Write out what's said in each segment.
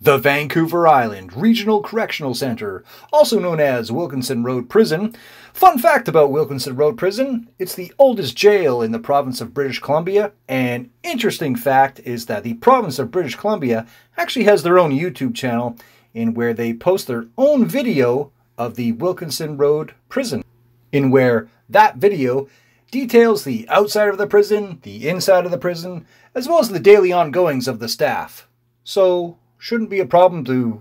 The Vancouver Island Regional Correctional Center, also known as Wilkinson Road Prison. Fun fact about Wilkinson Road Prison, it's the oldest jail in the province of British Columbia. An interesting fact is that the province of British Columbia actually has their own YouTube channel in where they post their own video of the Wilkinson Road Prison, in where that video details the outside of the prison, the inside of the prison, as well as the daily ongoings of the staff. So, shouldn't be a problem to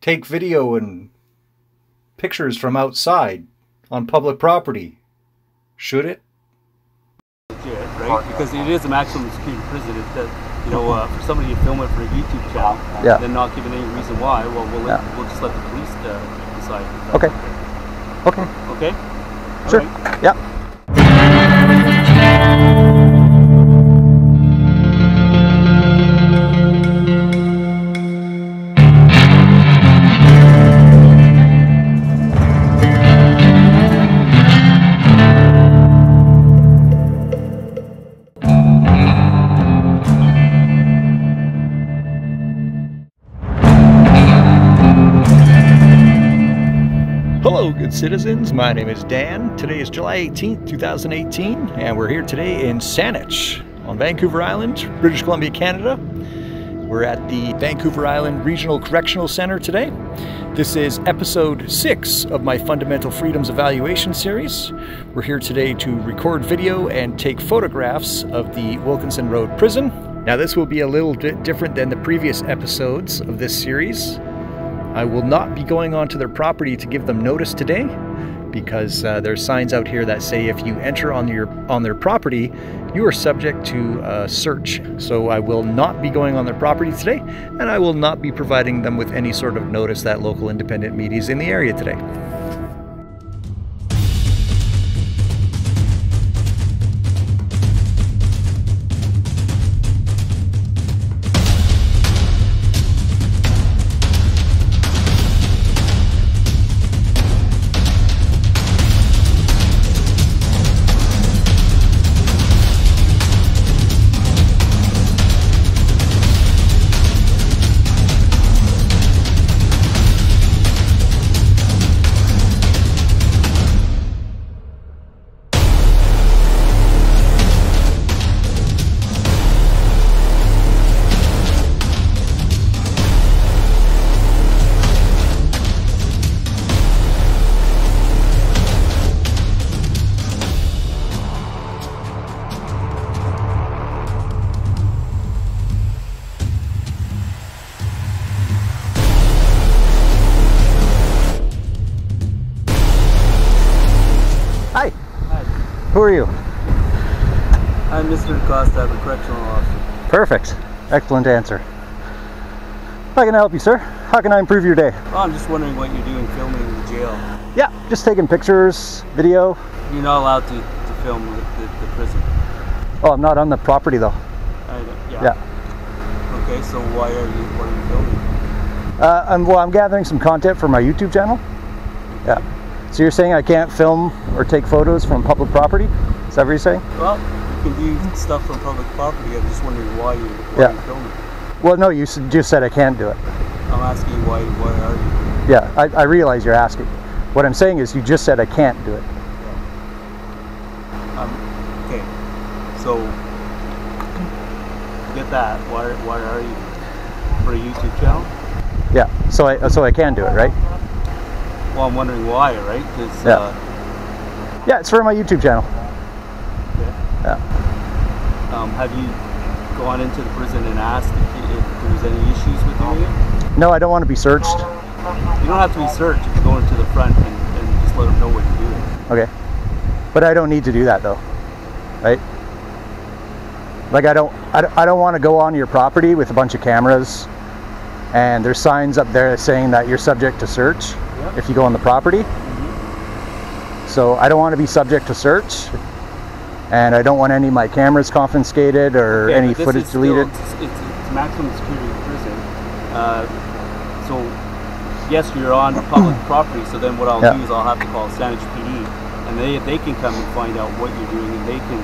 take video and pictures from outside on public property, should it? Right? Because it is a maximum security prison. It does, you know, for somebody to film it for a YouTube channel, yeah, and then not giving any reason why. Well, we'll just let the police decide. Okay. Okay. Okay. Sure. Right. Yeah. Citizens, my name is Dan. Today is July 18th, 2018, and we're here today in Saanich on Vancouver Island, British Columbia, Canada. We're at the Vancouver Island Regional Correctional Center today. This is episode 6 of my Fundamental Freedoms Evaluation series. We're here today to record video and take photographs of the Wilkinson Road Prison. Now, this will be a little bit different than the previous episodes of this series. I will not be going onto their property to give them notice today, because there's signs out here that say if you enter on their property, you are subject to a search. So I will not be going on their property today, and I will not be providing them with any sort of notice that local independent media is in the area today. Who are you? I'm Mr. DeCosta, I'm a correctional officer. Perfect. Excellent answer. How can I help you, sir? How can I improve your day? Well, I'm just wondering what you're doing filming in the jail. Yeah, just taking pictures, video. You're not allowed to film the prison. Oh, I'm not on the property, though. Yeah. Okay, so what are you filming? I'm gathering some content for my YouTube channel. Yeah. So you're saying I can't film or take photos from public property? Is that what you're saying? Well, you can do stuff from public property. I'm just wondering why you're filming. Well, no, you just said I can't do it. I'm asking you why are you? Yeah, I realize you're asking. What I'm saying is you just said I can't do it. Yeah. Okay, so get that. Why are you? For a YouTube channel? Yeah, so I can do it, right? Well, I'm wondering why, right? Yeah. Yeah, it's for my YouTube channel. Yeah. Yeah. Have you gone into the prison and asked if there was any issues with the area? No, I don't want to be searched. You don't have to be searched if you go into the front and just let them know what you're doing. Okay. But I don't need to do that, though, right? Like, I don't want to go on your property with a bunch of cameras, and there's signs up there saying that you're subject to search if you go on the property. Mm-hmm. So I don't want to be subject to search, and I don't want any of my cameras confiscated or any footage deleted. It's maximum security in prison. So yes, you're on public property, so then what I'll do is I'll have to call Saanich PD, and they can come and find out what you're doing, and they can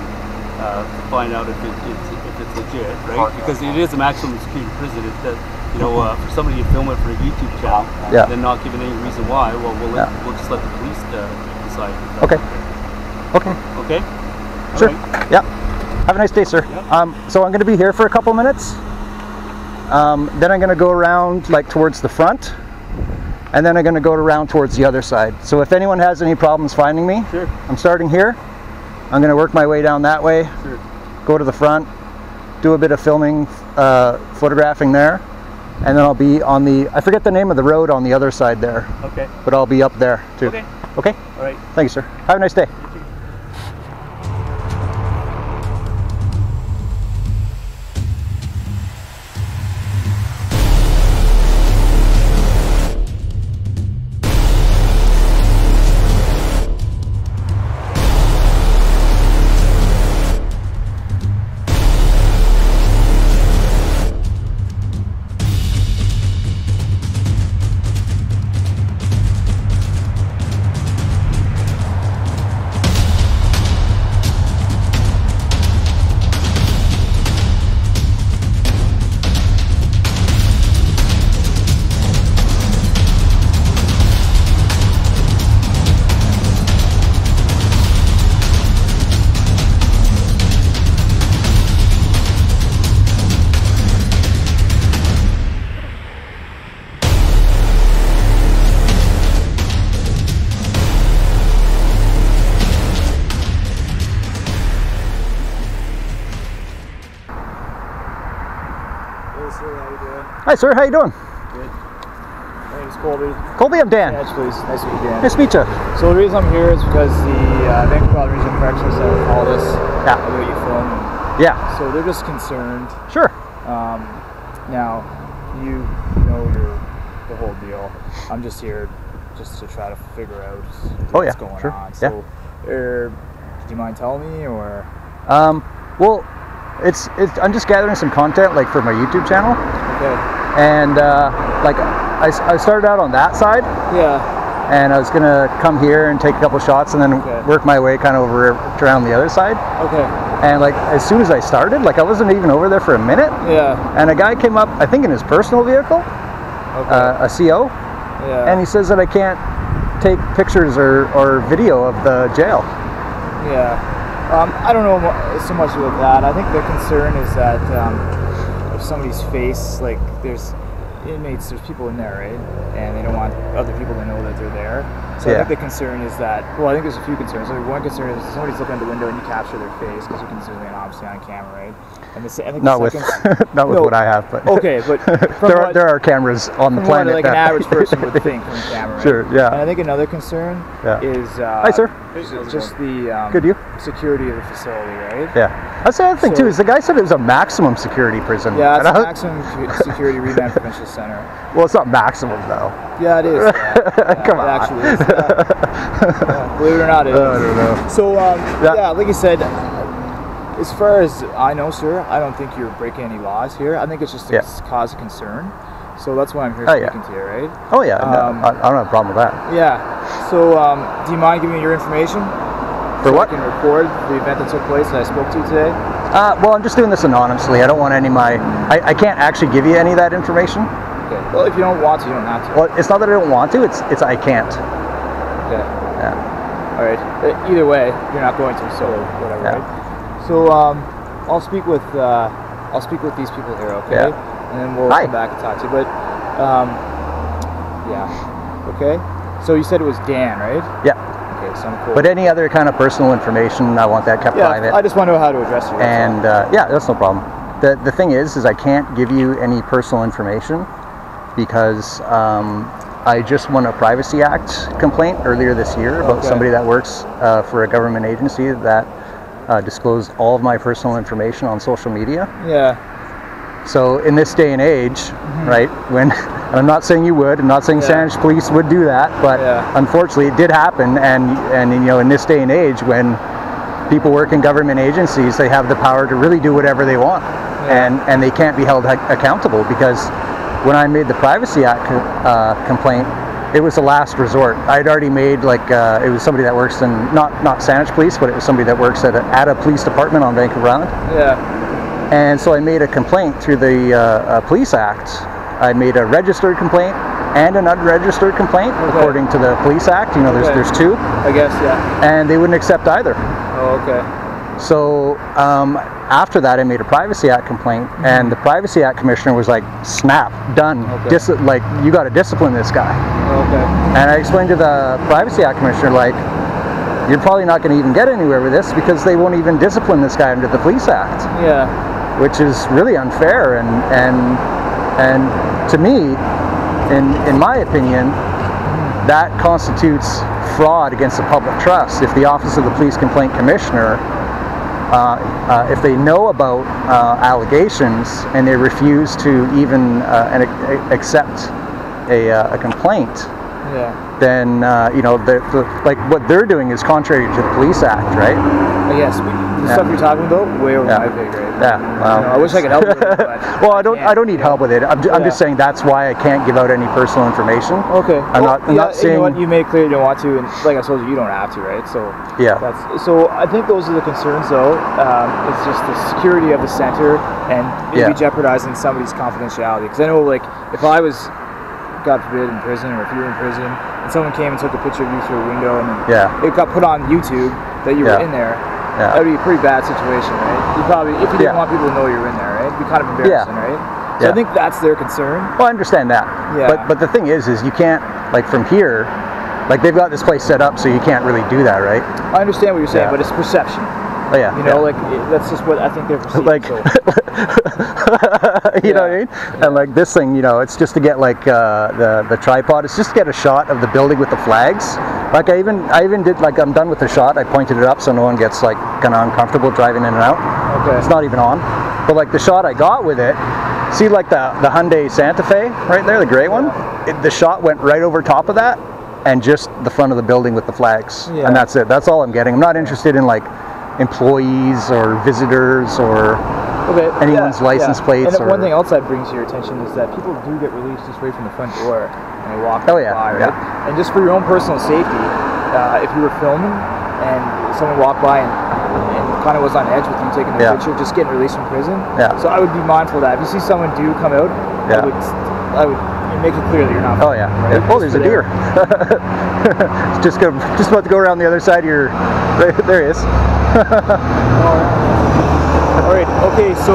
find out if it's legit, right? Because it is a maximum security prison. It does, You know, for somebody to film it for a YouTube channel, and then not giving any reason why, well, we'll just let the police decide. Okay. Okay. Sure. Right. Yeah. Have a nice day, sir. Yep. So I'm going to be here for a couple minutes. Then I'm going to go around like towards the front, and then I'm going to go around towards the other side. So if anyone has any problems finding me, I'm starting here. I'm going to work my way down that way, go to the front, do a bit of filming, photographing there, and then I'll be on the, I forget the name of the road on the other side there, but I'll be up there too. Okay? All right. Thank you, sir. Have a nice day. Hi sir, how you doing? Good. My name is Colby. Colby, I'm Dan. Yeah, please. Nice to meet you, Dan. Nice to meet you. So the reason I'm here is because the Vancouver Island Regional Correctional Center called us about you filming. So they're just concerned. Now, you know the whole deal. I'm just here just to try to figure out what's going on. So, do you mind telling me, or? Well, it's I'm just gathering some content like for my YouTube channel. And like I started out on that side, and I was gonna come here and take a couple shots and then work my way kind of over around the other side. And like as soon as I started, like I wasn't even over there for a minute. And a guy came up, I think in his personal vehicle, a CO, and he says that I can't take pictures or video of the jail. I don't know so much about that. I think the concern is that. Somebody's face, like there's inmates, there's people in there, right? And they don't want other people to know that they're there. So I think the concern is that, well, I think there's a few concerns. Like one concern is somebody's looking out the window and you capture their face because you can zoom in obviously on camera, right? And I think not the second, not with what I have, but but there are cameras on the planet. Like an average person would think from camera. Right? And I think another concern is hi, sir. Just the security of the facility, right? That's the other thing too, is the guy said it was a maximum security prison. It's a maximum security remand provincial center. Well, it's not maximum though. It is. Come on. It actually is. Believe it or not, it is. I don't know. So, like you said, as far as I know, sir, I don't think you're breaking any laws here. I think it's just a cause of concern. So that's why I'm here speaking to you, right? No, I don't have a problem with that. So, do you mind giving me your information? For what? So I can record the event that took place that I spoke to you today? Well, I'm just doing this anonymously. I don't want any of my... I can't actually give you any of that information. Well, if you don't want to, you don't have to. Well, it's not that I don't want to. It's I can't. All right. Either way, you're not going to, so whatever, right? So, I'll speak with these people here, okay? And then we'll come back and talk to you. But, okay. So you said it was Dan, right? Okay, so I'm cool. But any other kind of personal information, I want that kept private. I just want to know how to address you. And, that's no problem. The thing is I can't give you any personal information because I just won a Privacy Act complaint earlier this year about somebody that works for a government agency that disclosed all of my personal information on social media. So in this day and age, right, when, and I'm not saying you would, I'm not saying Saanich police would do that, but unfortunately it did happen, and you know, in this day and age when people work in government agencies, they have the power to really do whatever they want, and they can't be held accountable, because when I made the Privacy Act complaint, it was the last resort. I'd already made, like, it was somebody that works in, not Saanich police, but it was somebody that works at a police department on Vancouver Island. And so I made a complaint through the Police Act I made a registered complaint and an unregistered complaint, okay, according to the Police Act. You know, okay, there's two, I guess, yeah. And they wouldn't accept either. Oh, okay. So after that, I made a Privacy Act complaint, mm-hmm, and the Privacy Act Commissioner was like, "Snap, done. Okay. Like, you got to discipline this guy." Okay. And I explained to the Privacy Act Commissioner, like, "You're probably not going to even get anywhere with this because they won't even discipline this guy under the Police Act." Yeah. Which is really unfair, and to me, in my opinion, that constitutes fraud against the public trust. If the Office of the Police Complaint Commissioner, if they know about allegations and they refuse to even accept a complaint, yeah, then you know, like what they're doing is contrary to the Police Act, right? Yes. The stuff you're talking about, way over, yeah, my pay grade. Yeah. Well, you know, I wish I could help with it, but well, I don't need help with it. I'm just saying that's why I can't give out any personal information. Okay. I'm not saying, you know what, you made clear you don't want to, and like I told you, you don't have to, right? So yeah. So I think those are the concerns, though. It's just the security of the center and maybe, yeah, jeopardizing somebody's confidentiality. Because I know, like, if I was, God forbid, in prison, or if you were in prison, and someone came and took a picture of you through a window, and yeah, it got put on YouTube that you, yeah, were in there. Yeah. That would be a pretty bad situation, right? You probably, if you didn't, yeah, want people to know you're in there, right? It'd be kind of embarrassing, yeah, right? So yeah, I think that's their concern. Well, I understand that. Yeah. But the thing is you can't, like, from here, like, they've got this place set up so you can't really do that, right? I understand what you're saying, yeah, but it's perception. Oh, yeah. You know, yeah, like, that's just what I think they're perceiving. Like, so. You, yeah, know what I mean? Yeah. And like this thing, you know, it's just to get like the tripod. It's just to get a shot of the building with the flags. Like I even did, like, I'm done with the shot. I pointed it up so no one gets like kind of uncomfortable driving in and out. Okay. It's not even on. But like the shot I got with it, see, like the Hyundai Santa Fe right there, the gray one. Yeah. The shot went right over top of that, and just the front of the building with the flags. Yeah. And that's it. That's all I'm getting. I'm not interested in like employees or visitors or, okay, anyone's, yeah, license, yeah, plates. And one thing else I'd bring to your attention is that people do get released just right from the front door and they walk, oh, yeah, by, right? Yeah. And just for your own personal safety, if you were filming and someone walked by and kind of was on edge with you taking the, yeah, picture, just getting released from prison. Yeah. So I would be mindful of that. If you see someone do come out, yeah, I would make it clear that you're not. Oh yeah. Right? Yeah. Oh, there's a deer. It's just about to go around the other side of your. There he is. All right. Okay. So,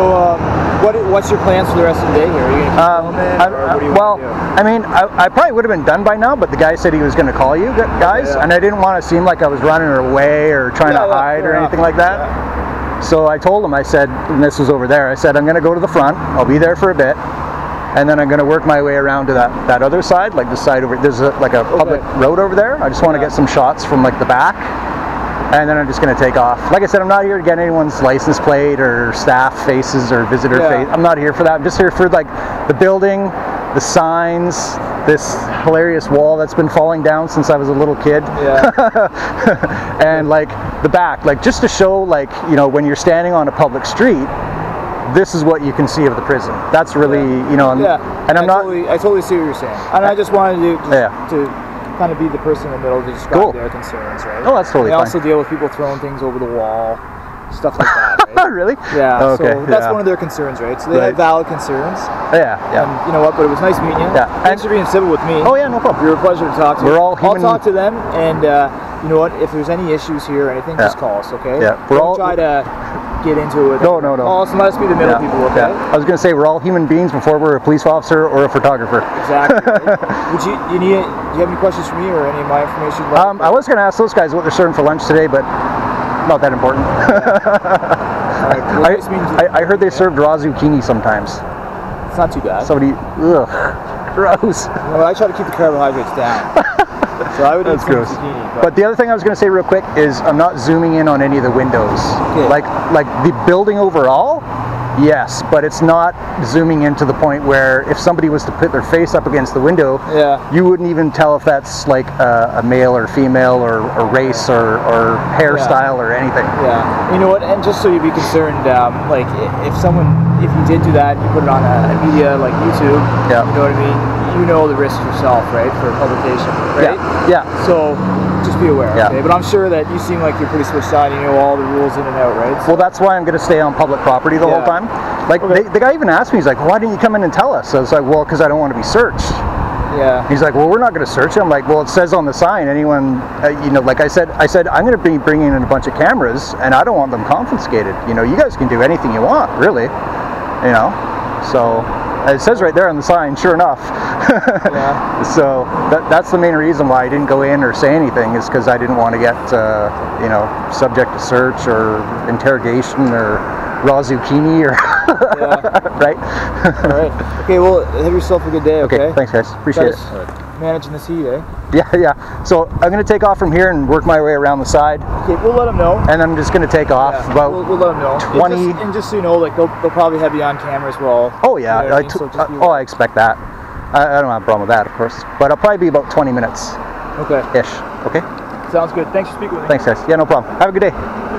what's your plans for the rest of the day here? Are you gonna keep filming, or what do you want to do? I mean, I probably would have been done by now, but the guy said he was going to call you guys, yeah, and I didn't want to seem like I was running away or trying, yeah, to hide or anything like that. Yeah. So I told him, I said, and this was over there. I said, I'm going to go to the front. I'll be there for a bit. And then I'm going to work my way around to that other side, like the side over, there's like a public, okay, road over there. I just want, yeah, to get some shots from like the back, and then I'm just going to take off. Like I said, I'm not here to get anyone's license plate or staff faces or visitor, yeah, face. I'm not here for that. I'm just here for like the building, the signs, this hilarious wall that's been falling down since I was a little kid, yeah. And like the back, like just to show, like, you know, when you're standing on a public street, this is what you can see of the prison. That's really, yeah, you know, and, yeah, and I totally see what you're saying. And I just wanted to, yeah, to kind of be the person in the middle to describe, cool, their concerns, right? Oh, that's totally fine. They also deal with people throwing things over the wall, stuff like that, right? Really? Yeah, okay, so that's, yeah, one of their concerns, right? So they, right, have valid concerns. Yeah, yeah. And you know what, but it was nice meeting you. Yeah. Thanks for being civil with me. Oh, yeah, no problem. You're a pleasure to talk to. We're all human. I'll talk to them, and you know what, if there's any issues here or anything, yeah, just call us, okay? Yeah. We're all try to get into it. No. Also, let's be the middle, yeah, people, okay? Yeah. I was going to say, we're all human beings before we're a police officer or a photographer. Exactly. Right? Would you do you have any questions for me or any of my information? I was going to ask those guys what they're serving for lunch today, but not that important. Yeah. Right. Well, I heard they served raw zucchini sometimes. It's not too bad. Somebody, ugh, gross. Well, I try to keep the carbohydrates down. So I would eat some zucchini, but the other thing I was going to say real quick is I'm not zooming in on any of the windows. Okay. Like the building overall, yes, but it's not zooming in to the point where if somebody was to put their face up against the window, yeah, you wouldn't even tell if that's like a male or female or a race or hairstyle, yeah, or anything. Yeah. You know what? And just so you'd be concerned, like if you did do that, you put it on a media like YouTube. Yeah. You know what I mean? You know the risks yourself, right, for publication, right? Yeah, yeah. So just be aware, yeah, okay? But I'm sure that you seem like you're pretty switched on. You know all the rules in and out, right? So well, that's why I'm going to stay on public property the, yeah, whole time. Like, the guy even asked me, he's like, why didn't you come in and tell us? I was like, well, because I don't want to be searched. Yeah. He's like, well, we're not going to search you. I'm like, well, it says on the sign, anyone, you know, like I said, I'm going to be bringing in a bunch of cameras, and I don't want them confiscated. You know, you guys can do anything you want, really. You know, so it says right there on the sign, sure enough. Yeah. So that's the main reason why I didn't go in or say anything, is because I didn't want to get, you know, subject to search or interrogation or raw zucchini or yeah. Right? Alright. Okay, well, have yourself a good day, okay? Okay, thanks guys. Appreciate it. Managing the heat, eh? Yeah, yeah. So I'm going to take off from here and work my way around the side. Okay, we'll let them know. And I'm just going to take off about we'll let them know. 20. And just so you know, like, they'll probably have you on camera as well. Oh yeah, you know I expect that. I don't have a problem with that, of course. But I'll probably be about 20 minutes. Okay. Ish. Okay? Sounds good. Thanks for speaking with me. Thanks guys. Yeah, no problem. Have a good day.